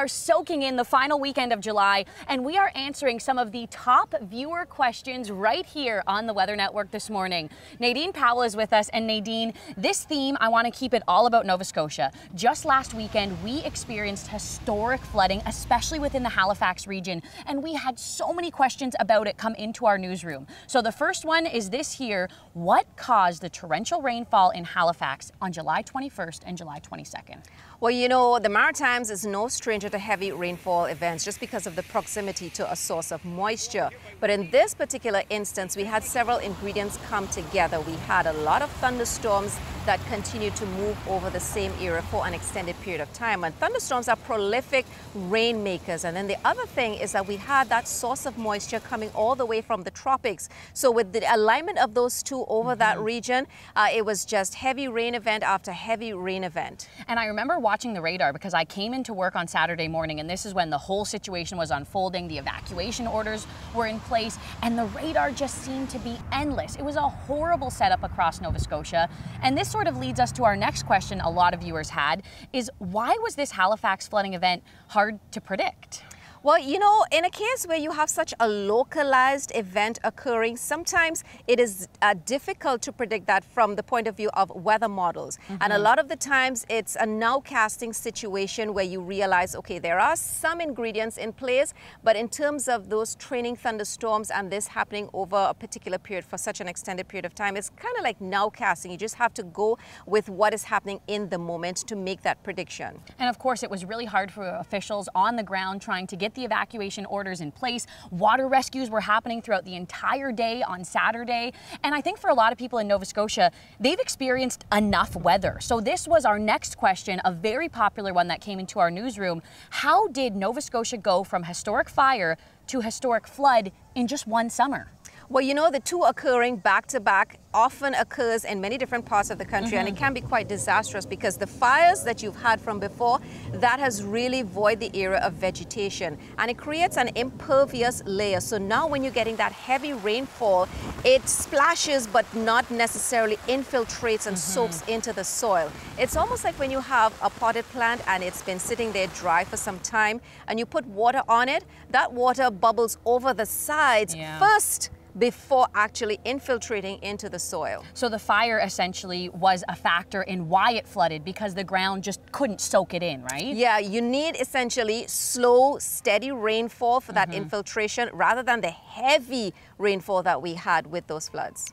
are soaking in the final weekend of July, and we are answering some of the top viewer questions right here on the Weather Network this morning. Nadine Powell is with us, and Nadine, this theme, I want to keep it all about Nova Scotia. Just last weekend, we experienced historic flooding, especially within the Halifax region, and we had so many questions about it come into our newsroom. So the first one is this here: what caused the torrential rainfall in Halifax on July 21st and July 22nd? Well, you know, the Maritimes is no stranger to heavy rainfall events just because of the proximity to a source of moisture. But in this particular instance, we had several ingredients come together. We had a lot of thunderstorms that continued to move over the same area for an extended period of time. And thunderstorms are prolific rainmakers. And then the other thing is that we had that source of moisture coming all the way from the tropics. So with the alignment of those two over that region, it was just heavy rain event after heavy rain event. And I remember watching the radar because I came into work on Saturday morning, and this is when the whole situation was unfolding. The evacuation orders were in place, and the radar just seemed to be endless. It was a horrible setup across Nova Scotia. And this sort of leads us to our next question a lot of viewers had, is why was this Halifax flooding event hard to predict? Well, you know, in a case where you have such a localized event occurring, sometimes it is difficult to predict that from the point of view of weather models. And a lot of the times it's a nowcasting situation where you realize, okay, there are some ingredients in place, but in terms of those training thunderstorms and this happening over a particular period for such an extended period of time, it's kind of like nowcasting. You just have to go with what is happening in the moment to make that prediction. And of course, it was really hard for officials on the ground trying to get the evacuation orders in place. Water rescues were happening throughout the entire day on Saturday. And I think for a lot of people in Nova Scotia, they've experienced enough weather. So this was our next question, a very popular one that came into our newsroom. How did Nova Scotia go from historic fire to historic flood in just one summer? Well, you know, the two occurring back-to-back often occurs in many different parts of the country, and it can be quite disastrous because the fires that you've had from before, that has really void the area of vegetation, and it creates an impervious layer. So now when you're getting that heavy rainfall, it splashes but not necessarily infiltrates and soaks into the soil. It's almost like when you have a potted plant and it's been sitting there dry for some time, and you put water on it, that water bubbles over the sides first, before actually infiltrating into the soil. So the fire essentially was a factor in why it flooded, because the ground just couldn't soak it in, right? Yeah, you need essentially slow, steady rainfall for that infiltration rather than the heavy rainfall that we had with those floods.